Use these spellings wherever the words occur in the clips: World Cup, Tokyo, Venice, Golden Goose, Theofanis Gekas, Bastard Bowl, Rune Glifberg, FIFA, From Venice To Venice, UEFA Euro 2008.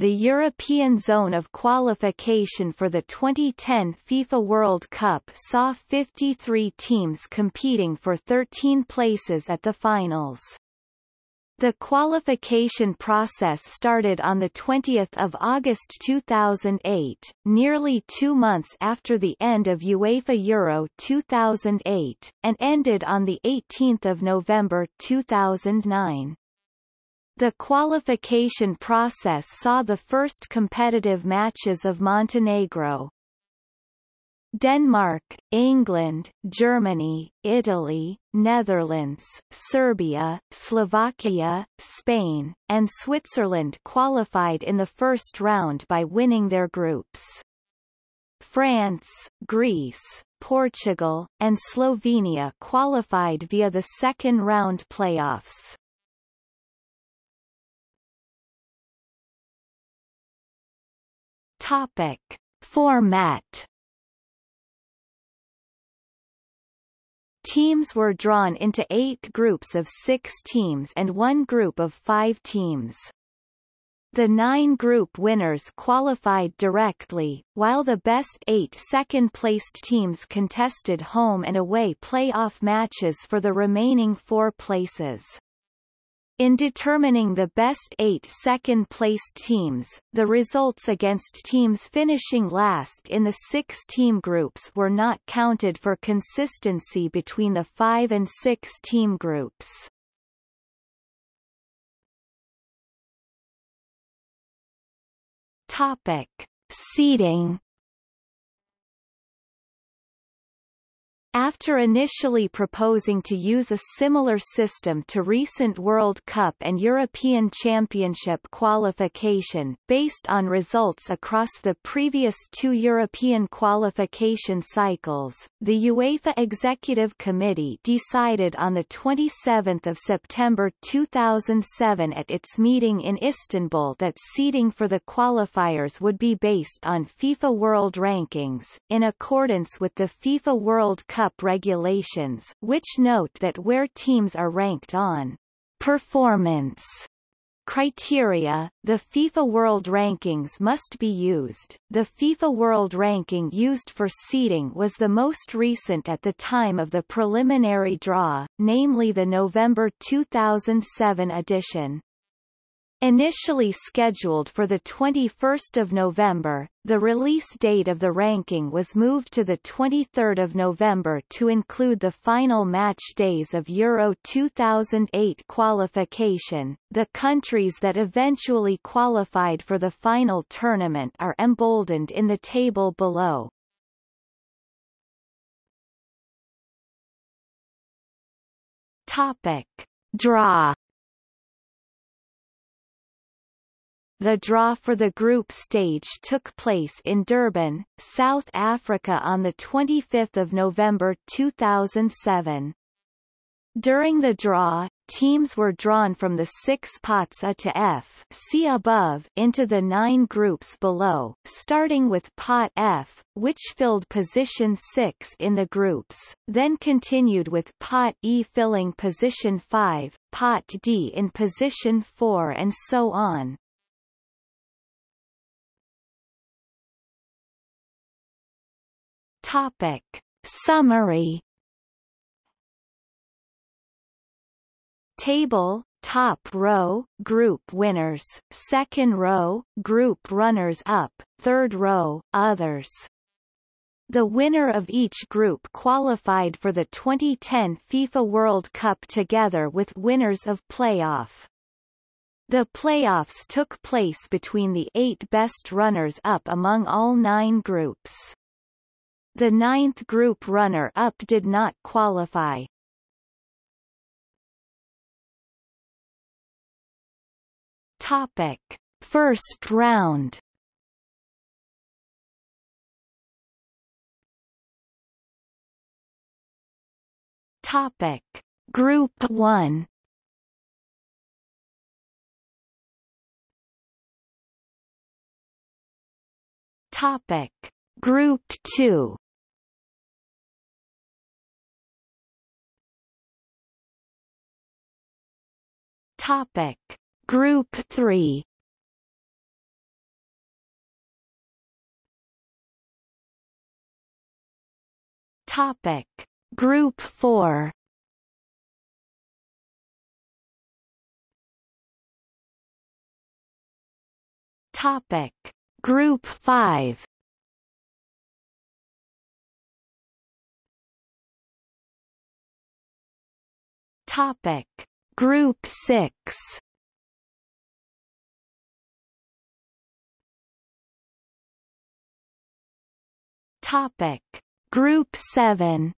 the European zone of qualification for the 2010 FIFA World Cup saw 53 teams competing for 13 places at the finals. The qualification process started on 20 August 2008, nearly 2 months after the end of UEFA Euro 2008, and ended on 18 November 2009. The qualification process saw the first competitive matches of Montenegro, Denmark, England, Germany, Italy, Netherlands, Serbia, Slovakia, Spain, and Switzerland qualified in the first round by winning their groups. France, Greece, Portugal, and Slovenia qualified via the second round playoffs. Topic: Format. Teams were drawn into 8 groups of 6 teams and 1 group of 5 teams. The 9 group winners qualified directly, while the best 8 second-placed teams contested home and away playoff matches for the remaining 4 places. In determining the best 8 second-placed teams, the results against teams finishing last in the 6-team groups were not counted for consistency between the 5- and 6-team groups. Topic: Seeding. After initially proposing to use a similar system to recent World Cup and European Championship qualification, based on results across the previous 2 European qualification cycles, the UEFA Executive Committee decided on 27 September 2007 at its meeting in Istanbul that seeding for the qualifiers would be based on FIFA World Rankings, in accordance with the FIFA World Cup regulations, which note that where teams are ranked on performance criteria, the FIFA World Rankings must be used. The FIFA World Ranking used for seeding was the most recent at the time of the preliminary draw, namely the November 2007 edition. Initially scheduled for 21 November, the release date of the ranking was moved to 23 November to include the final match days of Euro 2008 qualification. The countries that eventually qualified for the final tournament are emboldened in the table below. Topic: Draw. The draw for the group stage took place in Durban, South Africa on 25 November 2007. During the draw, teams were drawn from the 6 pots A to F (see above) into the 9 groups below, starting with pot F, which filled position 6 in the groups, then continued with pot E filling position 5, pot D in position 4, and so on. Topic: Summary. Table: top row, group winners; second row, group runners-up; third row, others. The winner of each group qualified for the 2010 FIFA World Cup together with winners of playoff. The playoffs took place between the 8 best runners-up among all 9 groups. The 9th group runner-up did not qualify. Topic: First round. Topic: Group 1. Topic: Group 2. Topic: Group 3. Topic: Group 4. Topic: Group 5. Topic: Group 6. Topic: Group 7.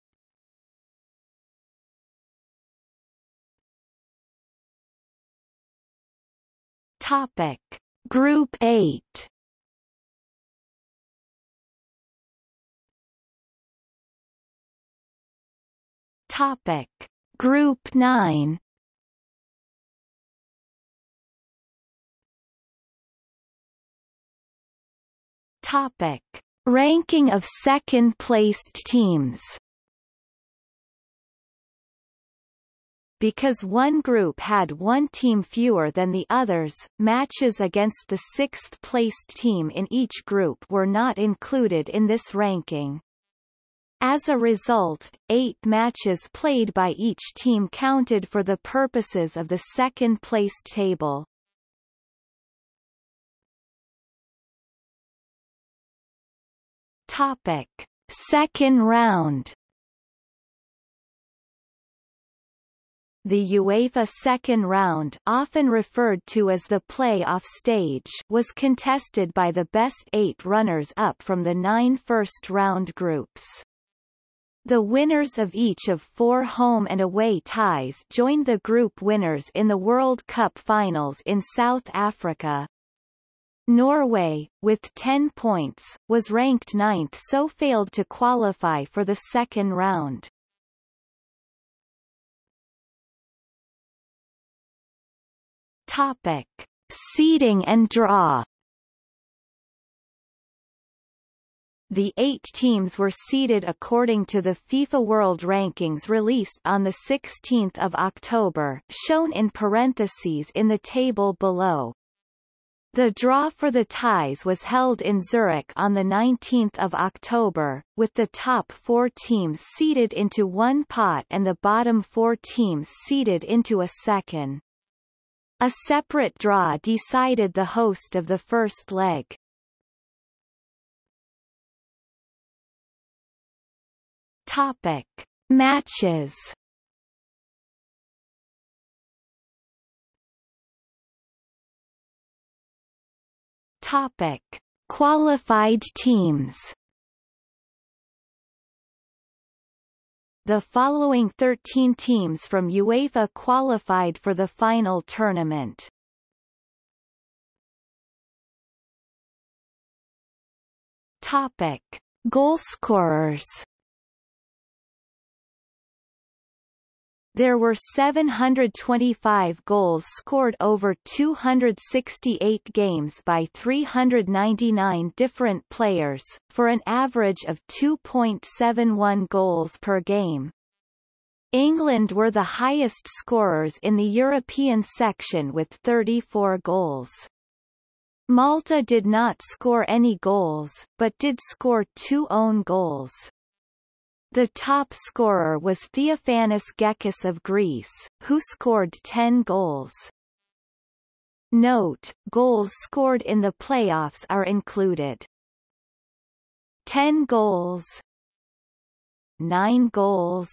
Topic: Group 8. Topic: Group 9. Topic: Ranking of second-placed teams. Because one group had one team fewer than the others, matches against the sixth-placed team in each group were not included in this ranking. As a result, 8 matches played by each team counted for the purposes of the second-placed table. Topic: Second round. The UEFA second round, often referred to as the play-off stage, was contested by the best 8 runners-up from the 9 first-round groups. The winners of each of 4 home and away ties joined the group winners in the World Cup finals in South Africa. Norway, with 10 points, was ranked 9th, so failed to qualify for the second round. Topic: Seeding and draw. The 8 teams were seeded according to the FIFA World Rankings released on the 16th of October, shown in parentheses in the table below. The draw for the ties was held in Zurich on the 19th of October, with the top 4 teams seeded into one pot and the bottom 4 teams seeded into a second. A separate draw decided the host of the first leg. Topic: Matches. Topic: Qualified teams. The following 13 teams from UEFA qualified for the final tournament. Topic: Goalscorers. There were 725 goals scored over 268 games by 399 different players, for an average of 2.71 goals per game. England were the highest scorers in the European section with 34 goals. Malta did not score any goals, but did score 2 own goals. The top scorer was Theofanis Gekas of Greece, who scored 10 goals. Note: goals scored in the playoffs are included. 10 goals, 9 goals,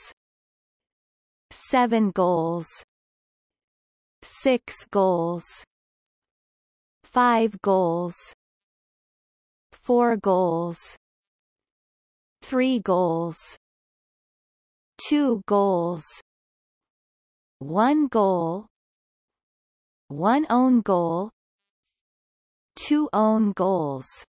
7 goals, 6 goals, 5 goals, 4 goals, 3 goals, 2 goals, 1 goal, 1 own goal, 2 own goals.